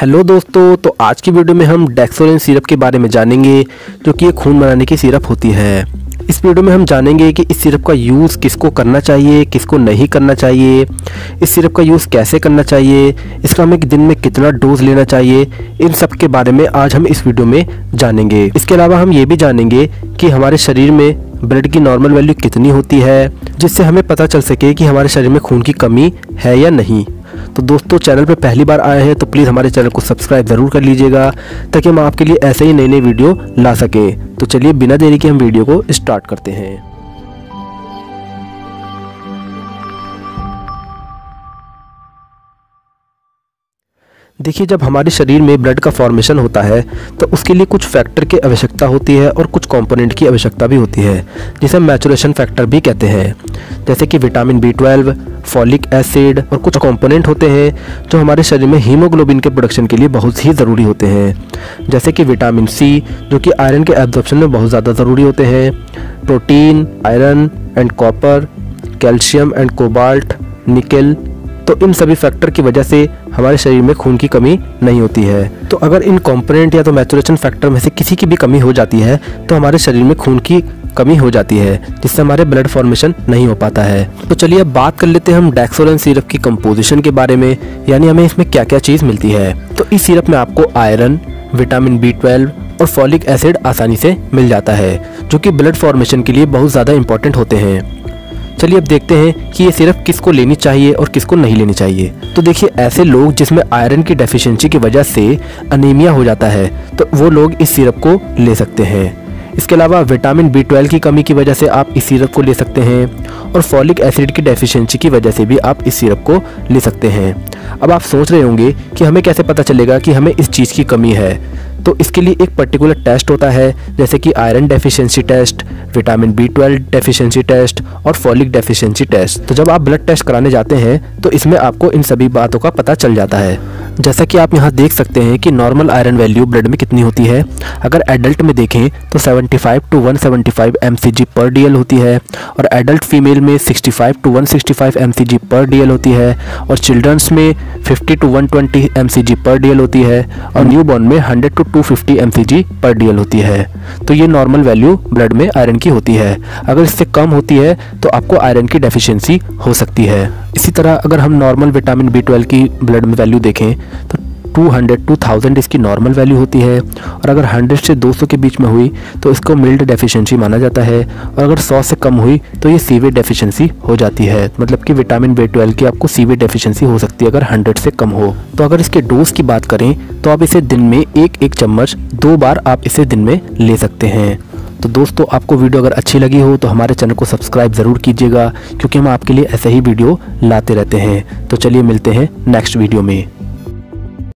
Hello दोस्तों, तो आज की वीडियो में हम डेक्सोरेंज सिरप के बारे में जानेंगे, जो कि ये खून बनाने की सिरप होती है। इस वीडियो में हम जानेंगे कि इस सिरप का यूज़ किसको करना चाहिए, किसको नहीं करना चाहिए, इस सिरप का यूज़ कैसे करना चाहिए, इसका हमें दिन में कितना डोज लेना चाहिए, इन सब के बारे में आज हम इस वीडियो में जानेंगे। इसके अलावा हम ये भी जानेंगे कि हमारे शरीर में ब्लड की नॉर्मल वैल्यू कितनी होती है, जिससे हमें पता चल सके कि हमारे शरीर में खून की कमी है या नहीं। तो दोस्तों, चैनल पर पहली बार आए हैं तो प्लीज़ हमारे चैनल को सब्सक्राइब ज़रूर कर लीजिएगा, ताकि हम आपके लिए ऐसे ही नई नई वीडियो ला सकें। तो चलिए, बिना देरी के हम वीडियो को स्टार्ट करते हैं। देखिए, जब हमारे शरीर में ब्लड का फॉर्मेशन होता है तो उसके लिए कुछ फैक्टर की आवश्यकता होती है और कुछ कंपोनेंट की आवश्यकता भी होती है, जिसे मैचुरेशन फैक्टर भी कहते हैं, जैसे कि विटामिन B12, फॉलिक एसिड और कुछ कंपोनेंट होते हैं जो हमारे शरीर में हीमोग्लोबिन के प्रोडक्शन के लिए बहुत ही ज़रूरी होते हैं, जैसे कि विटामिन C, जो कि आयरन के एब्जॉर्प्शन में बहुत ज़्यादा ज़रूरी होते हैं, protein, iron and copper, calcium and cobalt, nickel. तो इन सभी फैक्टर की वजह से हमारे शरीर में खून की कमी नहीं होती है। तो अगर इन कंपोनेंट या तो मैचुरेशन फैक्टर में से किसी की भी कमी हो जाती है तो हमारे शरीर में खून की कमी हो जाती है, जिससे हमारे ब्लड फॉर्मेशन नहीं हो पाता है। तो चलिए, अब बात कर लेते हैं हम डेक्सोरेंज सिरप की कंपोजिशन के बारे में, यानी हमें इसमें क्या क्या चीज़ मिलती है। तो इस सिरप में आपको आयरन, विटामिन B12 और फॉलिक एसिड आसानी से मिल जाता है, जो कि ब्लड फॉर्मेशन के लिए बहुत ज़्यादा इंपॉर्टेंट होते हैं। चलिए, अब देखते हैं कि ये सिरप किसको लेनी चाहिए और किसको नहीं लेनी चाहिए। तो देखिए, ऐसे लोग जिसमें आयरन की डेफिशिएंसी की वजह से अनीमिया हो जाता है, तो वो लोग इस सिरप को ले सकते हैं। इसके अलावा विटामिन B12 की कमी की वजह से आप इस सिरप को ले सकते हैं, और फॉलिक एसिड की डेफिशिएंसी की वजह से भी आप इस सिरप को ले सकते हैं। अब आप सोच रहे होंगे कि हमें कैसे पता चलेगा कि हमें इस चीज़ की कमी है। तो इसके लिए एक पर्टिकुलर टेस्ट होता है, जैसे कि iron deficiency test, vitamin B12 deficiency test और फॉलिक डेफिशिएंसी टेस्ट। तो जब आप ब्लड टेस्ट कराने जाते हैं तो इसमें आपको इन सभी बातों का पता चल जाता है। जैसा कि आप यहाँ देख सकते हैं कि नॉर्मल आयरन वैल्यू ब्लड में कितनी होती है। अगर एडल्ट में देखें तो 75 to 175 mcg पर DL होती है, और एडल्ट फीमेल में 65 to 165 mcg पर DL होती है, और चिल्ड्रंस में 50 to 120 mcg पर DL होती है, और न्यूबॉर्न में 100 to 250 mcg पर DL होती है। तो ये नॉर्मल वैल्यू ब्लड में आयरन की होती है। अगर इससे कम होती है तो आपको आयरन की डेफिशिएंसी हो सकती है। इसी तरह अगर हम नॉर्मल विटामिन B12 की ब्लड में वैल्यू देखें तो 200 to 1000 इसकी नॉर्मल वैल्यू होती है, और अगर 100 से 200 के बीच में हुई तो इसको मिल्ड डेफिशिएंसी माना जाता है, और अगर 100 से कम हुई तो ये सीवियर डेफिशिएंसी हो जाती है, मतलब कि विटामिन B12 की आपको सीवियर डेफिशिएंसी हो सकती है अगर 100 से कम हो। तो अगर इसके डोज की बात करें तो आप इसे दिन में एक चम्मच 2 बार आप इसे दिन में ले सकते हैं। तो दोस्तों, आपको वीडियो अगर अच्छी लगी हो तो हमारे चैनल को सब्सक्राइब ज़रूर कीजिएगा, क्योंकि हम आपके लिए ऐसे ही वीडियो लाते रहते हैं। तो चलिए, मिलते हैं नेक्स्ट वीडियो में।